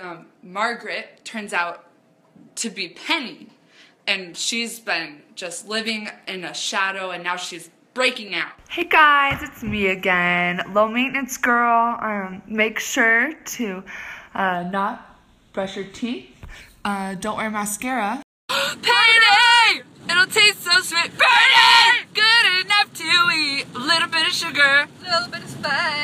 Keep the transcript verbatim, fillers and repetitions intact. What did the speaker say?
Um, Margaret turns out to be Penny, and she's been just living in a shadow, and now she's breaking out. Hey guys, it's me again, Low Maintenance Girl. Um, make sure to uh, not brush your teeth. Uh, don't wear mascara. Penny! It'll taste so sweet. Penny! Good enough to eat. A little bit of sugar. A little bit of spice.